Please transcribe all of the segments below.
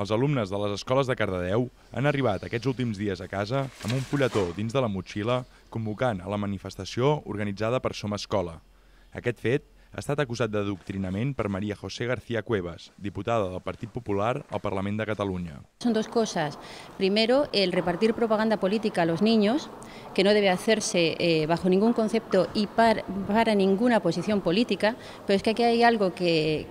Els alumnes de les escoles de Cardedeu han arribat aquests últims dies a casa amb un fulletó dins de la motxilla convocant a la manifestació organitzada per Som Escola. Aquest fet ha estat acusat d'adoctrinament per María José García Cuevas, diputada del Partit Popular al Parlament de Catalunya. Son dos cosas. Primero, el repartir propaganda política a los niños, que no debe hacerse bajo ningún concepto y para ninguna posición política, pero es que aquí hay algo que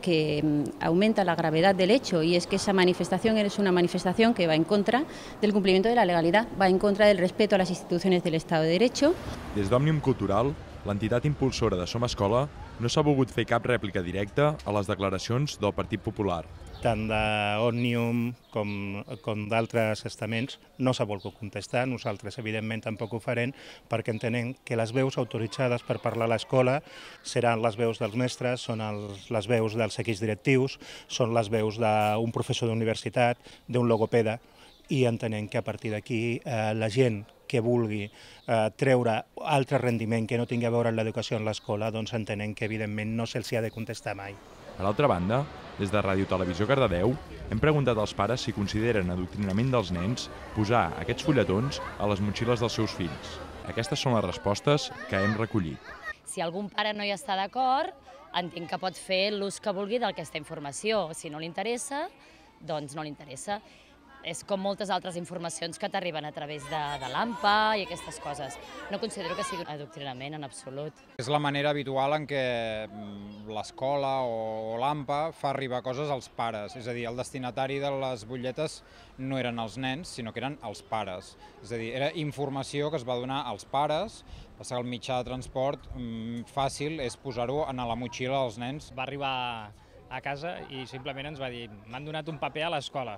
aumenta la gravedad del hecho, y es que esa manifestación es una manifestación que va en contra del cumplimiento de la legalidad, va en contra del respeto a las instituciones del Estado de Derecho. Des d'Òmnium Cultural, l'entitat impulsora de Som Escola no s'ha volgut fer cap rèplica directa a les declaracions del Partit Popular. Tant d'Òmnium com d'altres estaments no s'ha volgut contestar, nosaltres evidentment tampoc ho farem, perquè entenem que les veus autoritzades per parlar a l'escola seran les veus dels mestres, són les veus dels equips directius, són les veus d'un professor d'universitat, d'un logopeda, i entenem que a partir d'aquí la gent que vulgui treure altre rendiment que no tingui a veure amb l'educació en l'escola, doncs entenem que evidentment no se'ls ha de contestar mai. A l'altra banda, des de Ràdio Televisió Cardedeu, hem preguntat als pares si consideren adoctrinament dels nens posar aquests fulletons a les motxilles dels seus fills. Aquestes són les respostes que hem recollit. Si algun pare no hi està d'acord, entenc que pot fer l'ús que vulgui d'aquesta informació. Si no li interessa, doncs no li interessa. És com moltes altres informacions que t'arriben a través de l'AMPA i aquestes coses. No considero que sigui un adoctrinament en absolut. És la manera habitual en què l'escola o l'AMPA fa arribar coses als pares. És a dir, el destinatari de les butlletes no eren els nens, sinó que eren els pares. És a dir, era informació que es va donar als pares. Passar el mitjà de transport fàcil és posar-ho a la motxilla dels nens. Va arribar a casa i simplement ens va dir m'han donat un paper a l'escola,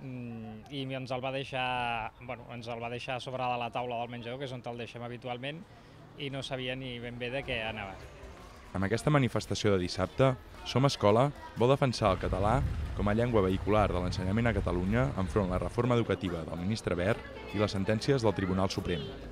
i ens el va deixar sobre de la taula del menjador, que és on el deixem habitualment, i no sabia ni ben bé de què anava. Amb aquesta manifestació de dissabte, Som Escola vol defensar el català com a llengua vehicular de l'ensenyament a Catalunya enfront la reforma educativa del ministre Wert i les sentències del Tribunal Suprem.